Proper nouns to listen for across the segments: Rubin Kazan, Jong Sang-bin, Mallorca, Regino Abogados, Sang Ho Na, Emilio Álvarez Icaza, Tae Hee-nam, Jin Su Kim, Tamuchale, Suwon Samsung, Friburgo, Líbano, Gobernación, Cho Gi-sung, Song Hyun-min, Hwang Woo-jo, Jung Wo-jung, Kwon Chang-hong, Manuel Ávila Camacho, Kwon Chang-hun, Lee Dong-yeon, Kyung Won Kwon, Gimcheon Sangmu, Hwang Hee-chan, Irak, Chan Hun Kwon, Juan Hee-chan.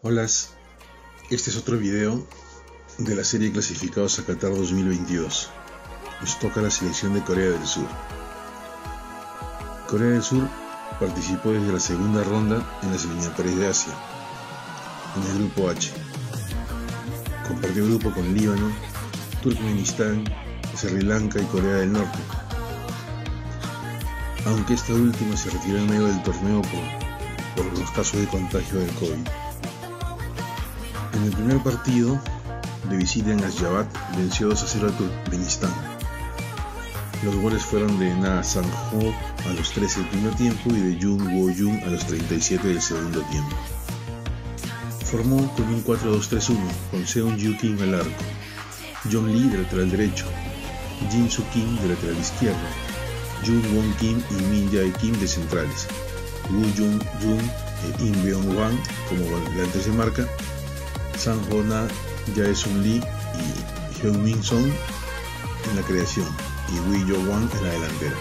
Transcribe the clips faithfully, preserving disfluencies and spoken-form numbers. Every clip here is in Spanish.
Hola, este es otro video de la serie Clasificados a Qatar dos mil veintidós. Nos toca la selección de Corea del Sur. Corea del Sur participó desde la segunda ronda en las eliminatorias de Asia, en el grupo H. Compartió grupo con Líbano, Turkmenistán, Sri Lanka y Corea del Norte. Aunque esta última se retiró en medio del torneo por, por los casos de contagio del COVID. En el primer partido de visita en Al-Sadd venció dos a cero a Turkmenistán. Los goles fueron de Na Sang-ho a los trece del primer tiempo y de Jung Wo-jung a los treinta y siete del segundo tiempo. Formó con un cuatro dos tres uno con Seung Ju Kim al arco, John Lee de lateral derecho, Jin Su Kim de lateral izquierdo, Jung Won Kim y Min Jae Kim de centrales, Woo Jung Jung e In Beong Wan como volantes de marca, Sang Ho Na, Jae Sun Lee y Hyun Min Song en la creación y Wee Jo Wang en la delantera.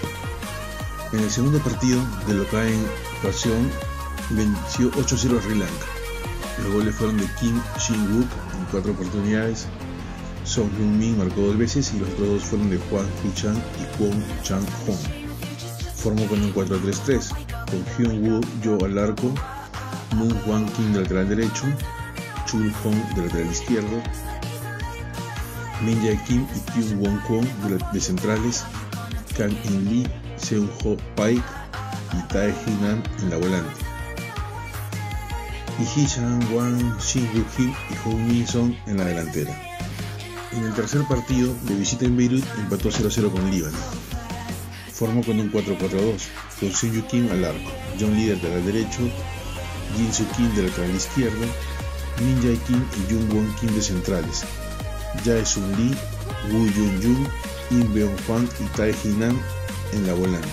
En el segundo partido de local en ocasión venció ocho cero a Sri Lanka. Los goles fueron de Kim Shin-wook en cuatro oportunidades, Song Hyun-min marcó dos veces y los otros dos fueron de Hwang Hee-chan y Kwon Chang-hong. Formó con un cuatro tres tres, con Hyun-woo Jo al arco, Moon Hwang Kim del lateral derecho, Chul Hong del lateral izquierdo, Min Jae Kim y Kyung Won Kwon de centrales, Kang In Lee, Seung Ho Paik y Tae Hee-nam en la volante. Y Hee-chan Wang Shin-wook Hee y Hong Min Song en la delantera. En el tercer partido de visita en Beirut empató cero cero con Líbano. Formó con un cuatro cuatro dos, con Seung-ju Kim al arco, John Lee del lateral derecho, Jin Su Kim del lateral izquierdo, Min Jae Kim y Jung Won Kim de centrales, Jae Sun Lee, Woo Jung Jung, In Beong Hwang y Tae Hee-nam en la volante,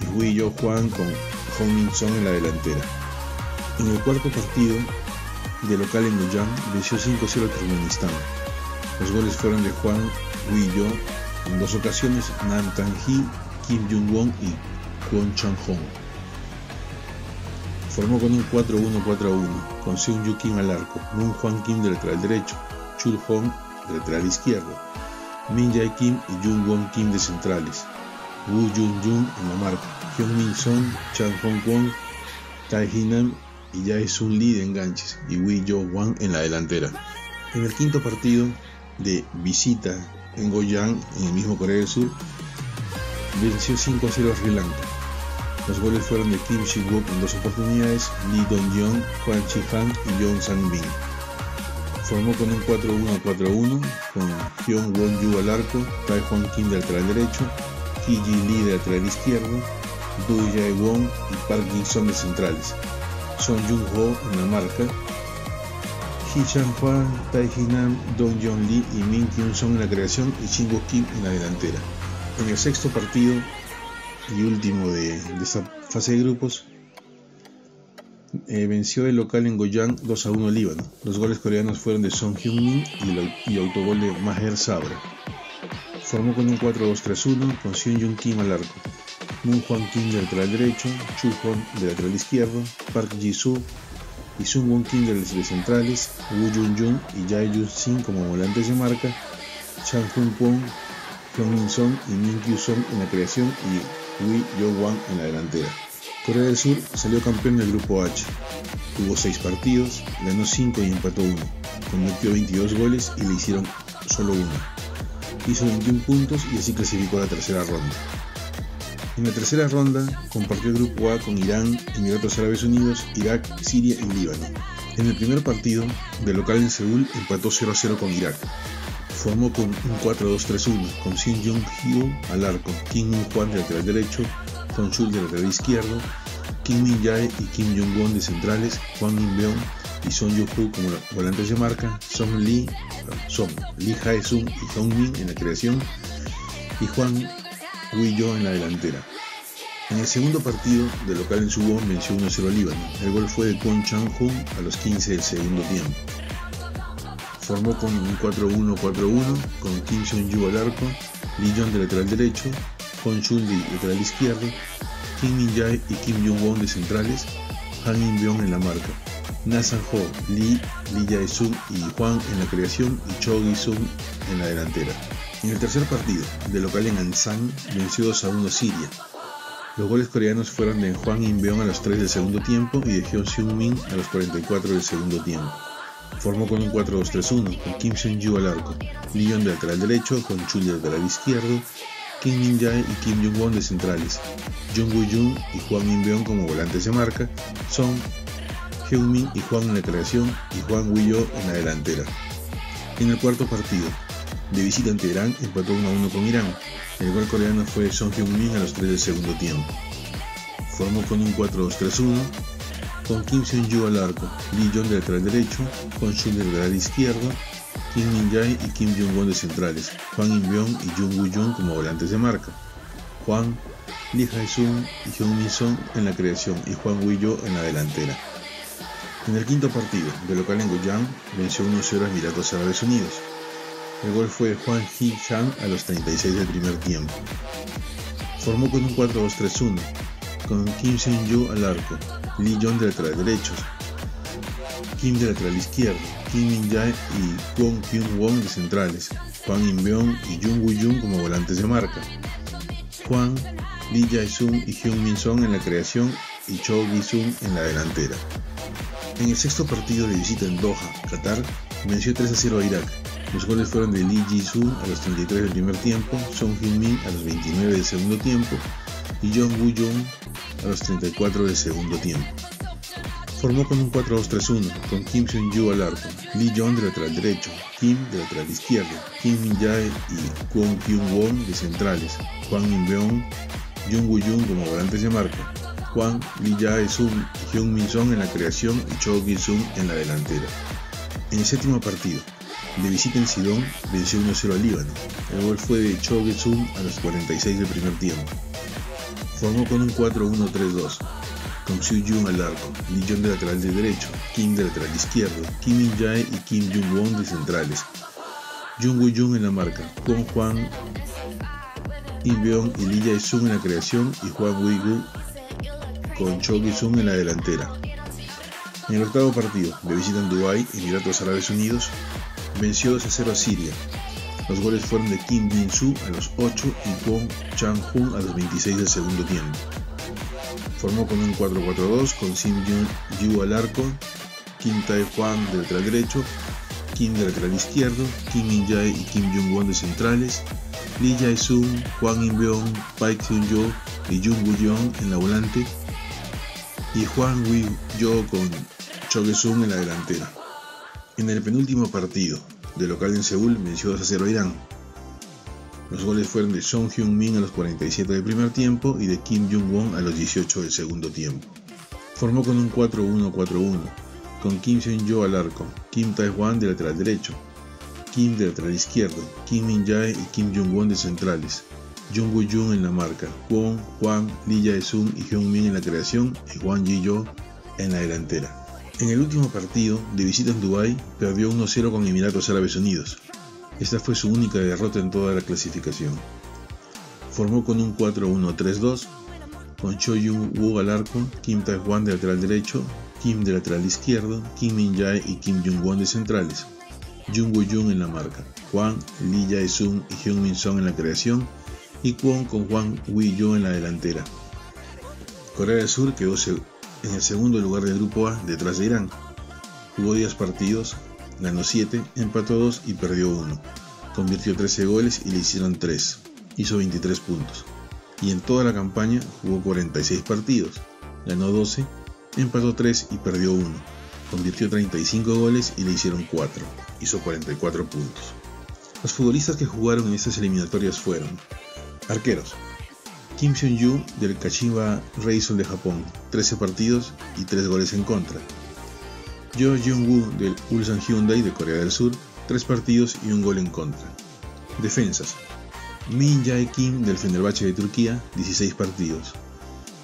y Wee Jo Hwang con Hong Min Song en la delantera. En el cuarto partido de local en Goyang venció cinco cero a Turkmenistán. Los goles fueron de Hwang Woo-jo en dos ocasiones, Nam Tan-hee, Kim Jung-won y Kwon Chang-hong. Formó con un cuatro uno cuatro uno, con Seung-ju Kim al arco, Moon Hwang Kim del lateral derecho, Chul Hong del lateral izquierdo, Min Jae Kim y Jung-won Kim de centrales, Woo Jung-jung en la marca, Hyun-min Song, Chang-hong Kwon, Tae Hee-nam y Jae Sun Lee de enganches y Wee Jo Wang en la delantera. En el quinto partido de visita en Goyang, en el mismo Corea del Sur, venció cinco cero a Sri Lanka. Los goles fueron de Kim Shin-wook en dos oportunidades, Lee Dong-yeon, Hwang Chi-han y Jong Sang-bin. Formó con un cuatro uno cuatro uno con Hyun Won-ju al arco, Tae Hwang Kim del lateral derecho, Hee Ji Lee del lateral izquierdo, Do Jae-won y Park Jin-song de centrales, Son Jung-ho en la marca, Hee Chan-hwan, Tae Hee-nam, Dong John Lee y Min Kyun-song en la creación y Shin Woo Kim en la delantera. En el sexto partido y último de, de esta fase de grupos, eh, venció el local en Goyang dos a uno Líbano. Los goles coreanos fueron de Song Hyun-min y, y autogol de Maher Sabra. Formó con un cuatro dos tres uno con Seung Jung Kim al arco, Moon Hwang Kim del lateral derecho, Chul Hong del lateral izquierdo, Park Ji-soo y Sun Won Kim de los centrales, Woo Jung Jung y Jae Yoon Sin como volantes de marca, Chan Hun Kwon, Hyun Min Song y Min Kyu Song en la creación y Wee Jo Wang en la delantera. Corea del Sur salió campeón del grupo H. Tuvo seis partidos, ganó cinco y empató uno. Convirtió veintidós goles y le hicieron solo uno. Hizo veintiún puntos y así clasificó a la tercera ronda. En la tercera ronda compartió el grupo A con Irán, Emiratos Árabes Unidos, Irak, Siria y Líbano. En el primer partido, de local en Seúl, empató cero a cero con Irak. Formó con un cuatro dos tres uno, con Shin Jung-hyo al arco, Kim Min-hwan de lateral derecho, Hong Chul de lateral izquierdo, Kim Min-jae y Kim Jong-won de centrales, Hwang In-beom y Song Yoo-ho como volantes de marca, Song Lee, Song, Lee Hae-sung y Hong Min en la creación y Hwang Woo-jo en la delantera. En el segundo partido, de local en Suwon, venció uno cero a Líbano. El gol fue de Kwon Chang-hong a los quince del segundo tiempo. Formó con un cuatro uno cuatro uno con Kim Seung-ju al arco, Lee Jong de lateral derecho, Hong Chul de lateral izquierdo, Kim Min-jae y Kim Jong-won de centrales, Han In-beom en la marca, Nathan Ho, Lee, Lee Jae-sung y Juan en la creación y Cho Gi-sung en la delantera. En el tercer partido, de local en Ansan, venció dos a uno Siria. Los goles coreanos fueron de Hwang In-beon a los tres del segundo tiempo y de Hyun Seung-min a los cuarenta y cuatro del segundo tiempo. Formó con un cuatro dos tres uno, con Kim Seung-ju al arco, Lee Young de lateral derecho, con Chul de lateral izquierdo, Kim Min-jae y Kim Jung-won de centrales, Jung Woo-jung y Hwang In-beon como volantes de marca, Song, Heung-min y Hwang en la creación y Hwang Woo-yo en la delantera. En el cuarto partido, de visita ante Irán, empató uno a uno con Irán. El gol coreano fue Song Hyun-min a los tres del segundo tiempo. Formó con un cuatro dos tres uno, con Kim Seung-ju al arco, Lee Young de lateral derecho, con Shul de lateral izquierdo, Kim Min-jae y Kim Jung-won de centrales, Hwang In-beon y Jung Woo-jung como volantes de marca, Hwang, Lee Jae-sung y Hyun Min-sung en la creación y Hwang Woo-yo en la delantera. En el quinto partido, de local en Goyang, venció uno cero a Emiratos Árabes Unidos. El gol fue de Juan Hee-chan a los treinta y seis del primer tiempo. Formó con un cuatro dos tres uno, con Kim Seung-ju al arco, Lee Young de lateral derecho, Kim de lateral izquierdo, Kim Min-jae y Kwon Kyung-won de centrales, Hwang In-beon y Jung Woo-jung como volantes de marca, Hwang, Lee Jae-sung y Hyun Min-sung en la creación y Cho Gi-sung en la delantera. En el sexto partido de visita en Doha, Qatar, venció tres a cero a Irak. Los goles fueron de Lee Ji-soo a los treinta y tres del primer tiempo, Song Hyun-min a los veintinueve del segundo tiempo y Jung Woo-jung a los treinta y cuatro del segundo tiempo. Formó con un cuatro dos tres uno, con Kim Seung-ju al arco, Lee Young de lateral derecho, Kim de lateral izquierdo, Kim Min-jae y Kwon Kyung-won de centrales, Hwang In-beon, Jung Woo-jung como volantes de marca, Hwang, Lee Jae-sung y Hyun Min-sung en la creación y Cho Gi-sung en la delantera. En el séptimo partido, de visita en Sidón, venció uno cero al Líbano. El gol fue de Cho Gi-sung a los cuarenta y seis del primer tiempo. Formó con un cuatro uno tres dos, con Seo Jung al arco, Lee Young de lateral de derecho, Kim de lateral izquierdo, Kim Min-jae y Kim Jung-won de centrales, Jung Woo-jung en la marca, Kwon Hwang, In-beon y Lee Jae-sung en la creación y Hwang Woo-gu con Cho Gi-sung en la delantera. En el octavo partido, de visita en Dubái, Emiratos Árabes Unidos, venció dos a cero a Siria. Los goles fueron de Kim Jin-soo a los ocho y Kwon Chang-hun a los veintiséis del segundo tiempo. Formó con un cuatro cuatro dos con Sim Jun-yu al arco, Kim Tae-hwan de lateral derecho, Kim de lateral izquierdo, Kim Min-jae y Kim Jung-won de centrales, Lee Jae-sung, Hwang In-beon, Paik Sun-jo y Jung Woo-jung en la volante y Hwang Woo-yo con Cho Gi-sung en la delantera. En el penúltimo partido, de local en Seúl, venció dos a cero a Irán. Los goles fueron de Song Hyun-min a los cuarenta y siete del primer tiempo y de Kim Jung-won a los dieciocho del segundo tiempo. Formó con un cuatro uno cuatro uno, con Kim Seung-jo al arco, Kim Tae-hwan de lateral derecho, Kim de lateral izquierdo, Kim Min-jae y Kim Jung-won de centrales, Jung Woo-jung en la marca, Kwon, Hwang, Lee Jae-sung y Hyun-min en la creación y Hwang Ji-yo en la delantera. En el último partido, de visita en Dubái, perdió uno cero con Emiratos Árabes Unidos. Esta fue su única derrota en toda la clasificación. Formó con un cuatro uno tres dos, con Cho Jung-woo al arco, Kim Tae-hwan de lateral derecho, Kim de lateral izquierdo, Kim Min-jae y Kim Jung-won de centrales, Jung Woo-jung en la marca, Hwang, Lee Jae-sung y Hyun Min-sung en la creación y Kwon con Hwang Woo-yo en la delantera. Corea del Sur quedó seguro en el segundo lugar del grupo A, detrás de Irán. Jugó diez partidos, ganó siete, empató dos y perdió uno. Convirtió trece goles y le hicieron tres. Hizo veintitrés puntos. Y en toda la campaña jugó cuarenta y seis partidos, ganó doce, empató tres y perdió uno. Convirtió treinta y cinco goles y le hicieron cuatro. Hizo cuarenta y cuatro puntos. Los futbolistas que jugaron en estas eliminatorias fueron: arqueros, Kim Seung-ju del Kashima Reysol de Japón, trece partidos y tres goles en contra. Jo Jung-woo del Ulsan Hyundai de Corea del Sur, tres partidos y un gol en contra. Defensas, Min Jae Kim del Fenerbahçe de Turquía, dieciséis partidos.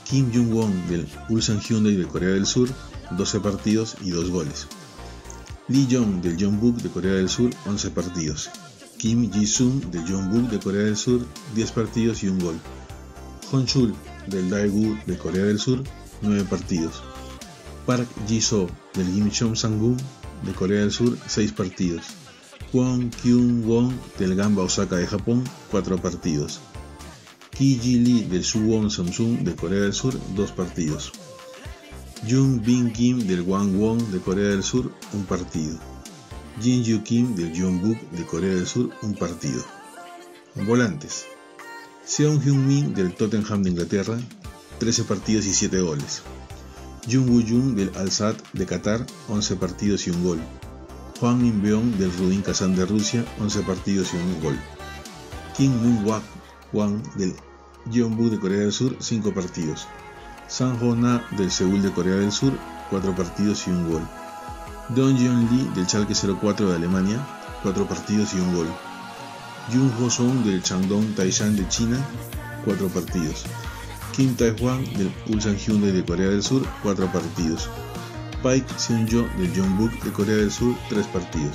Kim Jung-won del Ulsan Hyundai de Corea del Sur, doce partidos y dos goles. Lee Young del Jeonbuk de Corea del Sur, once partidos. Kim Ji-sung del Jeonbuk de Corea del Sur, diez partidos y un gol. Hon Chul del Daegu de Corea del Sur, nueve partidos. Park Ji-soo del Gimcheon Sangmu de Corea del Sur, seis partidos. Kwon Kyung-won del Gamba Osaka de Japón, cuatro partidos. Ki Ji-lee del Suwon Samsung de Corea del Sur, dos partidos. Jung Bin Kim del Wang-won de Corea del Sur, un partido. Jin Yu Kim del Jeonbuk de Corea del Sur, un partido. Volantes: Seong Hyun Min del Tottenham de Inglaterra, trece partidos y siete goles. Jung Woo Jung del Al-Sadd de Qatar, once partidos y un gol. Hwang In-beon del Rubin Kazan de Rusia, once partidos y un gol. Kim Moon-wak Wang del Jeonbuk de Corea del Sur, cinco partidos. Sang Ho-na del Seúl de Corea del Sur, cuatro partidos y un gol. Dong Yeon-lee del Schalke cero cuatro de Alemania, cuatro partidos y un gol. Jung Ho-sung del Shandong Taishan de China, cuatro partidos. Kim Tae-hwan del Ulsan Hyundai de Corea del Sur, cuatro partidos. Paik Seung-jo del Jeonbuk de Corea del Sur, tres partidos.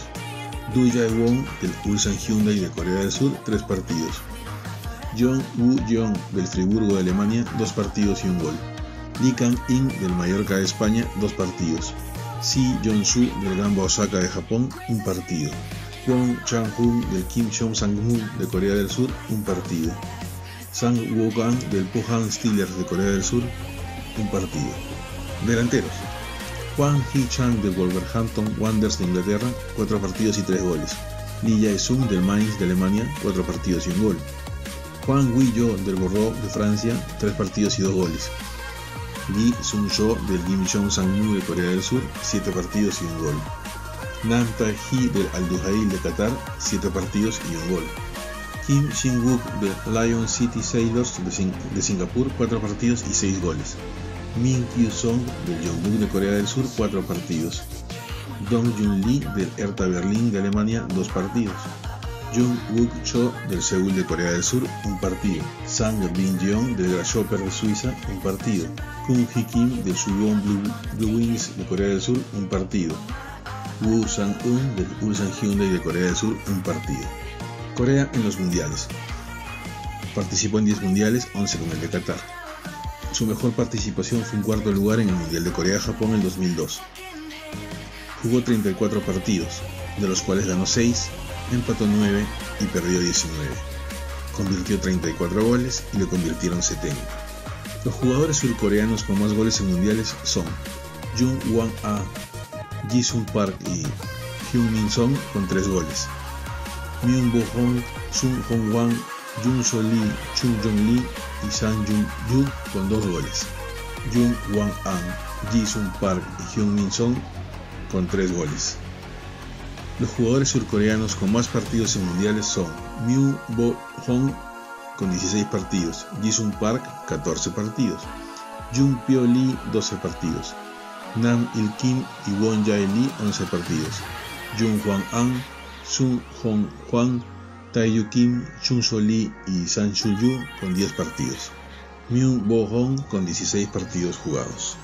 Du Jae-won del Ulsan Hyundai de Corea del Sur, tres partidos. Jong Woo-jong del Friburgo de Alemania, dos partidos y un gol. Lee Kang-in del Mallorca de España, dos partidos. Si Jong-soo del Gamba Osaka de Japón, un partido. Kwon Chang-hoon del Gimcheon Sangmu de Corea del Sur, un partido. Sang Woo-gang del Pohang Steelers de Corea del Sur, un partido. Delanteros: Hwang Hee-chang del Wolverhampton Wanderers de Inglaterra, cuatro partidos y tres goles. Lee Jae-sung del Mainz de Alemania, cuatro partidos y un gol. Juan Guillo del Borreau de Francia, tres partidos y dos goles. Lee Sung-jo del Gimcheon Sangmu de Corea del Sur, siete partidos y un gol. Nam Tae-hee del Al-Duhail de Qatar, siete partidos y un gol. Kim Shin-wook del Lion City Sailors de, Sing de Singapur, cuatro partidos y seis goles. Min Kyu-sung del Jeonbuk de Corea del Sur, cuatro partidos. Dong Jun-lee del Erta Berlin de Alemania, dos partidos. Jung Wook-cho del Seúl de Corea del Sur, un partido. Sang Bin-jeong del Grasshopper de Suiza, un partido. Kung Hee-kim del Suwon Blue, Blue Wings de Corea del Sur, un partido. Woo Sang-un del Ulsan Hyundai de Corea del Sur, un partido. Corea en los mundiales. Participó en diez mundiales, once con el de Qatar. Su mejor participación fue un cuarto lugar en el Mundial de Corea-Japón en dos mil dos. Jugó treinta y cuatro partidos, de los cuales ganó seis, empató nueve y perdió diecinueve. Convirtió treinta y cuatro goles y le convirtieron setenta. Los jugadores surcoreanos con más goles en mundiales son Jung Wang-ah, Ji-sung Park y Hyun-min Song con tres goles. Myung Bo-hong, Sung Hong-wang, Jung So-lee, Chung Jong-lee y Sang Jung-yu con dos goles. Jung Wang-ah, Ji-sung Park y Hyun-min Song con tres goles. Los jugadores surcoreanos con más partidos en mundiales son Myung Bo-hong con dieciséis partidos, Ji-sung Park catorce partidos, Jung Pyo-lee doce partidos, Nam Il-kim y Won Jae-lee once partidos, Jung Hwang-an, Sung Hong-hwang, Tae-yu Kim, Chung So-lee y Sang Soo-yu con diez partidos, Myung Bo-hong con dieciséis partidos jugados.